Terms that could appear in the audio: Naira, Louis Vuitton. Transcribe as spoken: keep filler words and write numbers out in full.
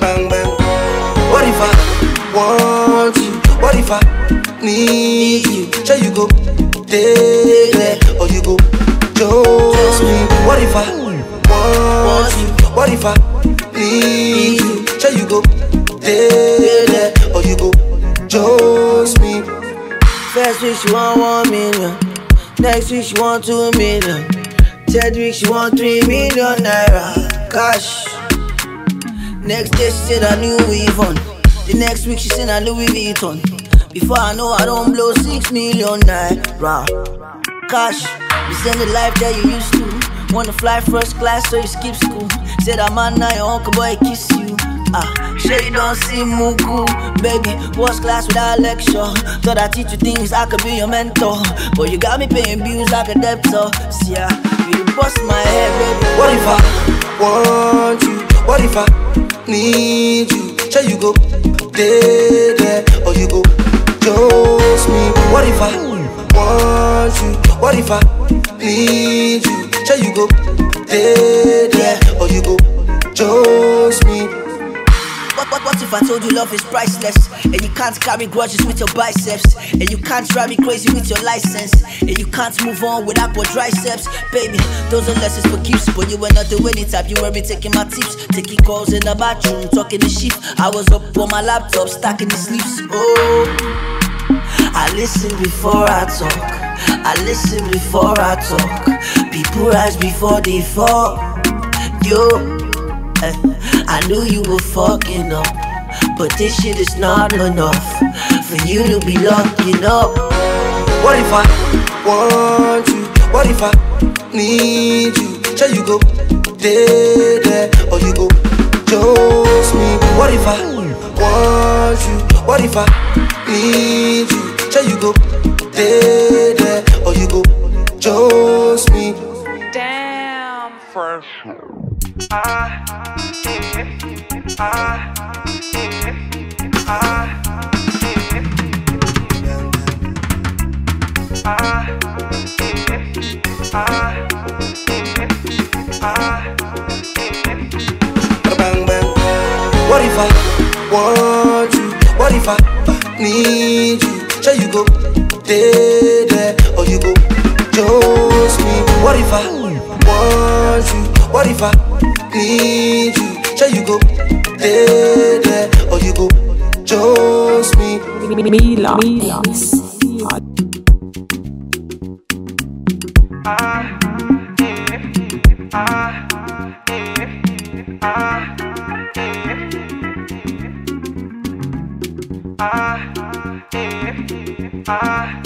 Bang bang. What if I want you? What if I need you? Shall you go daily or you go just me? What if I want you? What if I need you? Shall you go daily or you go just me? First week she want one million, next week she want two million, third week she want three million naira cash. Next day she said I knew Louis Vuitton. The next week she said I knew Louis Vuitton. Before I know I don't blow six million naira cash. This ain't the life that you used to. Wanna fly first class so you skip school. Said I'm a now your uncle boy kiss you. Ah, sure you don't see Mugu. Baby, first class without lecture. Thought I teach you things, I could be your mentor. But you got me paying bills like a debtor. See ya, you bust my head, baby. What if I want you? What if I need you? Shall you go there, there, or you go just me? What if I want you? What if I need you? Shall you go there, there, or you go just me? What, what, what if I told you love is priceless, and you can't carry grudges with your biceps, and you can't drive me crazy with your license, and you can't move on without your triceps? Baby, those are lessons for keeps, but you were not the winning type. You were me taking my tips, taking calls in the bathroom, talking to sheep. I was up on my laptop, stacking the sleeps. Oh, I listen before I talk, I listen before I talk. People rise before they fall. Yo, I knew you were fucking up, but this shit is not enough for you to be locking up. What if I want you? What if I need you? Shall you go there, there, or you go just me? What if I want you? What if I need you? Shall you go there, there, or you go just me? Damn fresh. Ah, ah, bang bang. What if I want you? What if I need you? Shall you go there, there, or you go just me? What if I want you? What if I need you? Shall you go there, there, or you go just me? Mila, Mila. Ah, eh, ah, eh, ah, eh, ah, eh, ah.